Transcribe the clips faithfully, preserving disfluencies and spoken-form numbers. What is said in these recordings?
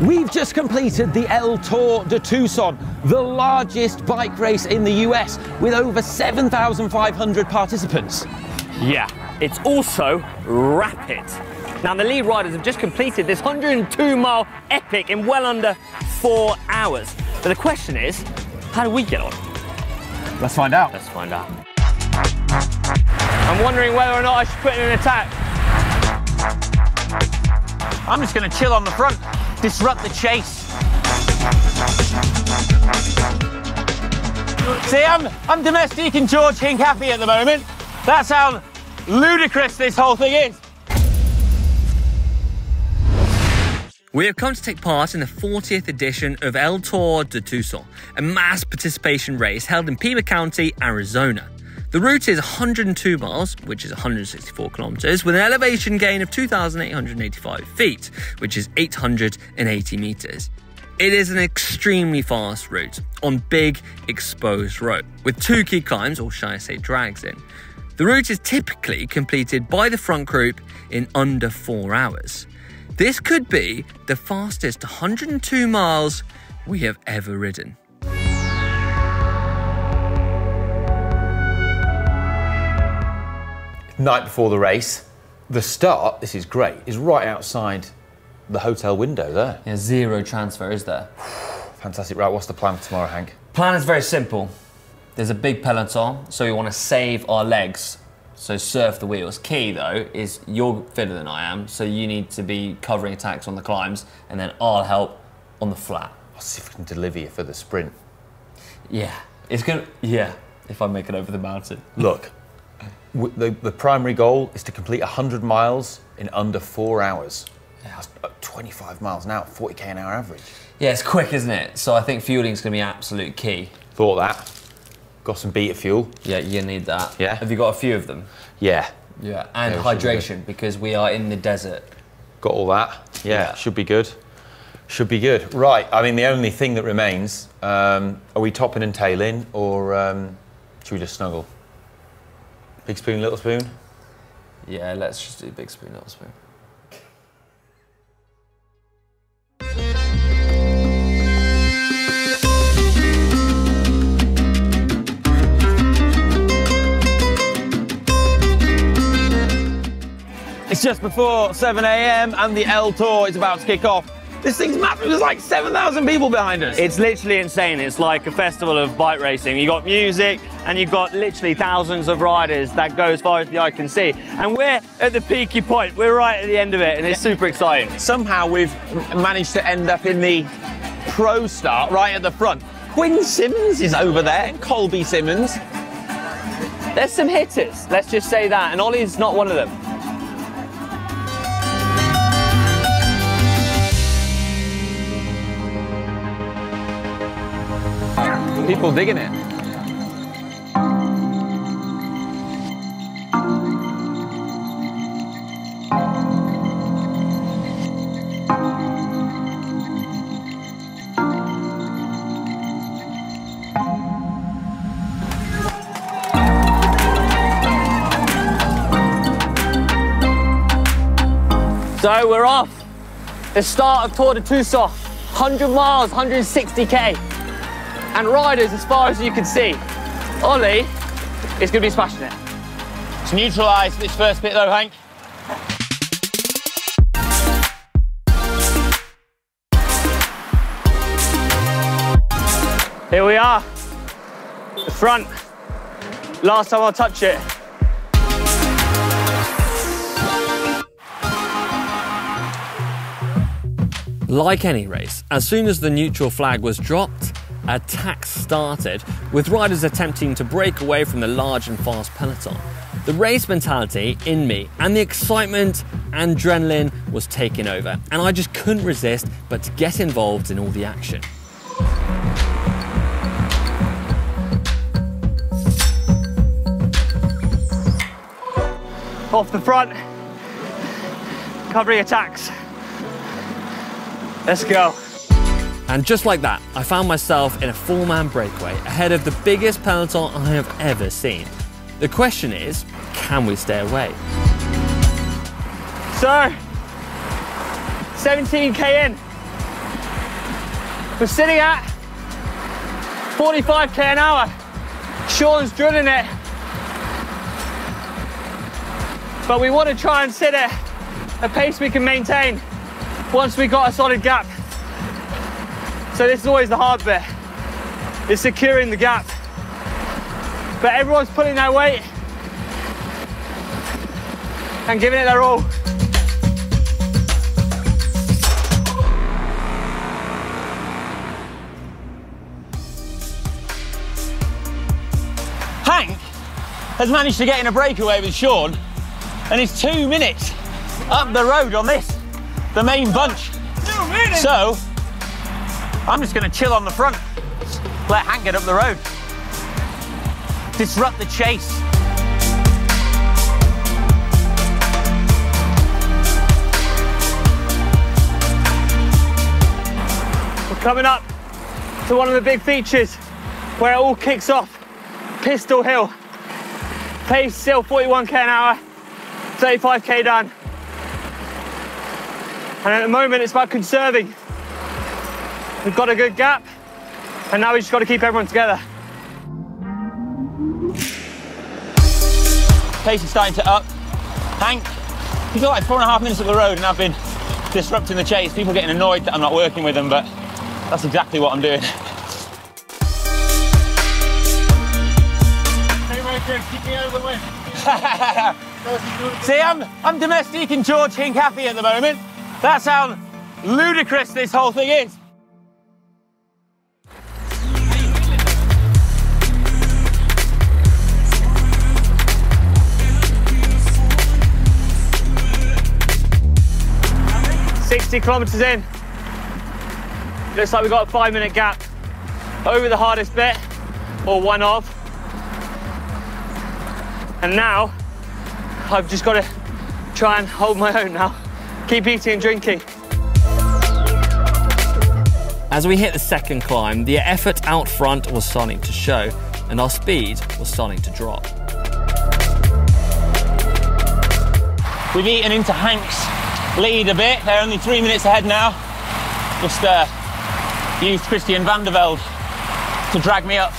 We've just completed the El Tour de Tucson, the largest bike race in the U S, with over seven thousand five hundred participants. Yeah, it's also rapid. Now, the lead riders have just completed this one hundred two mile epic in well under four hours. But the question is, how do we get on? Let's find out. Let's find out. I'm wondering whether or not I should put in an attack. I'm just going to chill on the front. Disrupt the chase. See, I'm, I'm domestic and George Hincapie at the moment. That's how ludicrous this whole thing is. We have come to take part in the fortieth edition of El Tour de Tucson, a mass participation race held in Pima County, Arizona. The route is one hundred two miles, which is one hundred sixty-four kilometers, with an elevation gain of two thousand eight hundred eighty-five feet, which is eight hundred eighty meters. It is an extremely fast route on big exposed road, with two key climbs, or shall I say drags in. The route is typically completed by the front group in under four hours. This could be the fastest one hundred two miles we have ever ridden. Night before the race, the start, this is great, is right outside the hotel window there. Yeah, zero transfer, is there? Fantastic. Right, what's the plan for tomorrow, Hank? Plan is very simple. There's a big peloton, so we want to save our legs, so surf the wheels. Key, though, is you're fitter than I am, so you need to be covering attacks on the climbs, and then I'll help on the flat. I'll see if we can deliver you for the sprint. Yeah, it's gonna, yeah, if I make it over the mountain. Look. The, the primary goal is to complete one hundred miles in under four hours. Yeah. That's twenty-five miles an hour, forty K an hour average. Yeah, it's quick, isn't it? So I think fueling's going to be absolute key. Thought that. Got some beta fuel. Yeah, you need that. Yeah. Have you got a few of them? Yeah. Yeah, and yeah, hydration, because we are in the desert. Got all that. Yeah, yeah, should be good. Should be good. Right, I mean, the only thing that remains, um, are we topping and tailing, or um, should we just snuggle? Big spoon, little spoon? Yeah, let's just do big spoon, little spoon. It's just before seven A M and the El Tour is about to kick off. This thing's massive. There's like seven thousand people behind us. It's literally insane. It's like a festival of bike racing. You've got music and you've got literally thousands of riders that go as far as the eye can see. And we're at the peaky point. We're right at the end of it, and it's super exciting. Somehow we've managed to end up in the pro start right at the front. Quinn Simmons is over there, and Colby Simmons. There's some hitters, let's just say that, and Ollie's not one of them. People digging it. So we're off. The start of Tour de Tucson. one hundred miles, one hundred sixty K. And riders as far as you can see. Ollie is going to be smashing it. It's neutralised this first bit though, Hank. Here we are, the front. Last time I'll touch it. Like any race, as soon as the neutral flag was dropped, attacks started, with riders attempting to break away from the large and fast peloton. The race mentality in me and the excitement and adrenaline was taking over, and I just couldn't resist but to get involved in all the action. Off the front, covering attacks. Let's go. And just like that, I found myself in a four-man breakaway ahead of the biggest peloton I have ever seen. The question is, can we stay away? So, seventeen K in, We're sitting at forty-five K an hour. Sean's drilling it. But we want to try and sit at a pace we can maintain once we got a solid gap. So this is always the hard bit, is securing the gap. But everyone's putting their weight and giving it their all. Hank has managed to get in a breakaway with Sean, and it's two minutes up the road on this, the main bunch. Two minutes? So, I'm just going to chill on the front, let Hank get up the road, disrupt the chase. We're coming up to one of the big features where it all kicks off. Pistol Hill, pace still forty-one K an hour, thirty-five K done. And at the moment it's about conserving. We've got a good gap and now we just got to keep everyone together. Pace is starting to up. Hank, he's got like four and a half minutes up the road and I've been disrupting the chase. People getting annoyed that I'm not working with them, but that's exactly what I'm doing. Keep me out of the way. See, I'm, I'm domestic and George Hincapie at the moment. That's how ludicrous this whole thing is. sixty kilometers in. Looks like we've got a five minute gap. Over the hardest bit, or one of. And now, I've just got to try and hold my own now. Keep eating and drinking. As we hit the second climb, the effort out front was starting to show, and our speed was starting to drop. We've eaten into Hank's lead a bit. They're only three minutes ahead now. Just uh, used Christian Vande Velde to drag me up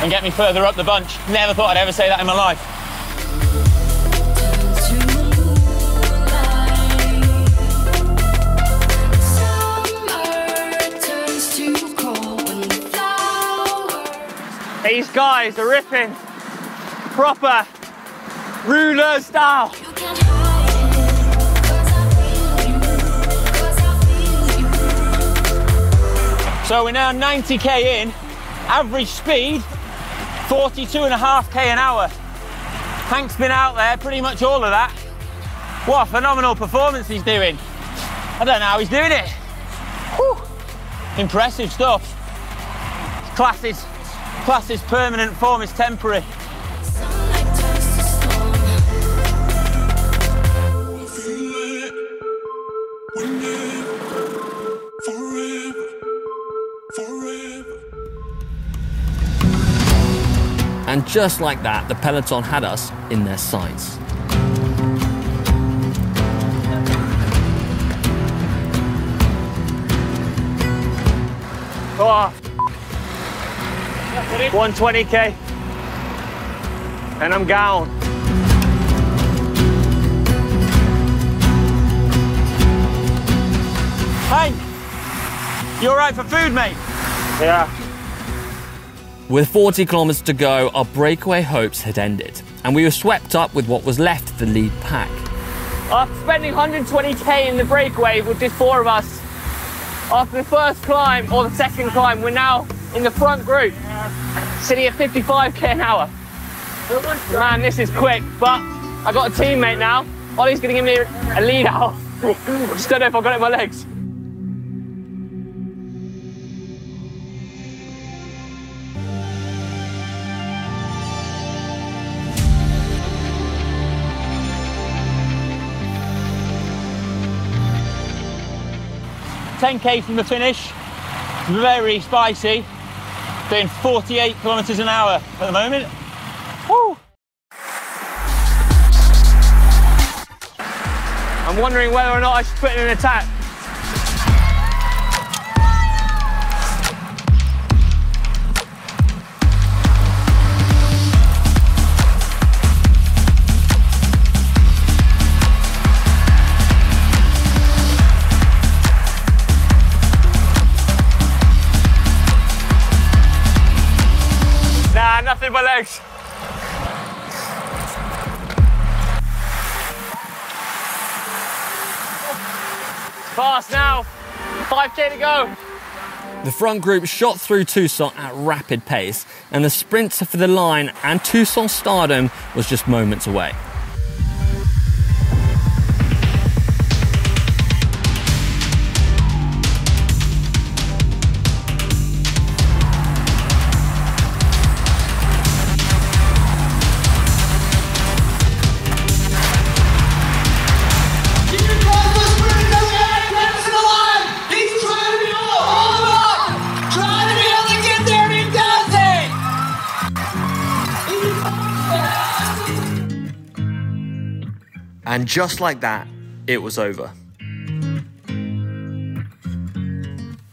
and get me further up the bunch. Never thought I'd ever say that in my life. These guys are ripping proper ruler style. So we're now ninety K in, average speed forty-two and a half K an hour. Hank's been out there pretty much all of that. What a phenomenal performance he's doing. I don't know how he's doing it. Whew. Impressive stuff. Class is, class is permanent, form is temporary. And just like that, the peloton had us in their sights. Oh, one twenty K, and I'm down. Hey, you all right for food, mate? Yeah. With forty kilometers to go, our breakaway hopes had ended, and we were swept up with what was left of the lead pack. After spending one hundred twenty K in the breakaway with just four of us, after the first climb or the second climb, we're now in the front group, sitting at fifty-five K an hour. Man, this is quick, but I got a teammate now. Ollie's gonna give me a lead out. Just don't know if I've got it in my legs. ten K from the finish, very spicy, doing forty-eight kilometers an hour at the moment. Woo. I'm wondering whether or not I should put in an attack. my legs. Fast now, five K to go. The front group shot through Tucson at rapid pace, and the sprinter for the line and Tucson stardom was just moments away. And just like that, it was over.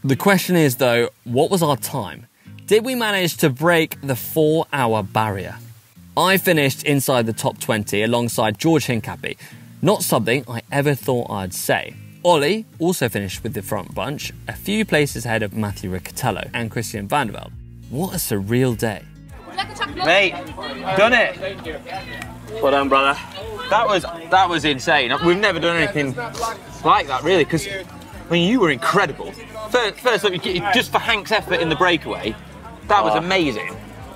The question is though, what was our time? Did we manage to break the four hour barrier? I finished inside the top twenty alongside George Hincapie, not something I ever thought I'd say. Ollie also finished with the front bunch, a few places ahead of Matthew Riccatello and Christian Vande Velde. What a surreal day. Mate, done it. Well done, brother. That was, that was insane. We've never done anything like that, really, because, I mean, you were incredible. First, first up, just for Hank's effort in the breakaway, that was amazing.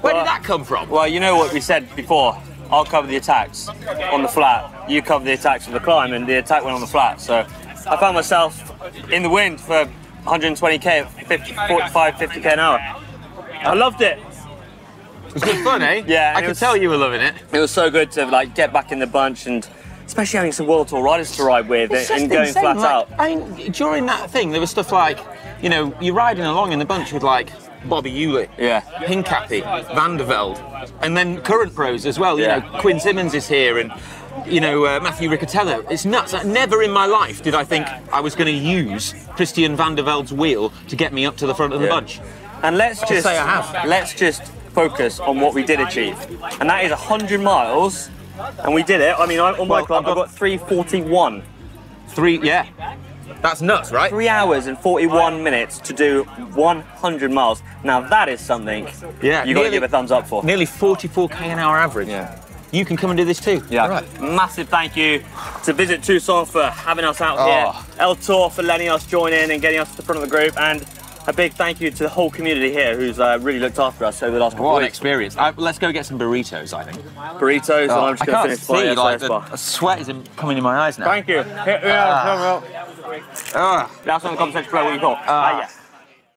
Where did that come from? Well, you know what we said before. I'll cover the attacks on the flat. You cover the attacks on the climb, and the attack went on the flat. So I found myself in the wind for one hundred twenty K, forty-five, fifty K an hour. I loved it. It was good fun, eh? Yeah. I could tell you were loving it. It was so good to like get back in the bunch, and especially having some World Tour riders to ride with and going flat out. I mean, during that thing, there was stuff like, you know, you're riding along in the bunch with like Bobby Ulrich, yeah, Hincapie, Vande Velde, and then current pros as well. You yeah. know, Quinn Simmons is here, and you know uh, Matthew Riccatello. It's nuts. Like, never in my life did I think I was going to use Christian Vande Velde's wheel to get me up to the front of the yeah. bunch. And let's just say I have. Let's just. focus on what we did achieve, and that is one hundred miles, and we did it. I mean, I, on my well, club, I've got three forty-one. Three, yeah. That's nuts, right? Three hours and forty-one minutes to do one hundred miles. Now that is something yeah, you got to give a thumbs up for. Nearly forty-four K an hour average. Yeah. You can come and do this too. Yeah. All right. Massive thank you to Visit Tucson for having us out oh. here. El Tour for letting us join in and getting us to the front of the group, and a big thank you to the whole community here who's uh, really looked after us over the last couple of weeks. What an experience. I, let's go get some burritos, I think. Burritos, oh, and I'm just going to finish by like the, the sweat is in, coming in my eyes now. Thank you. Uh, uh, uh, uh, that's on the conversation, what you call. Uh, uh, yes.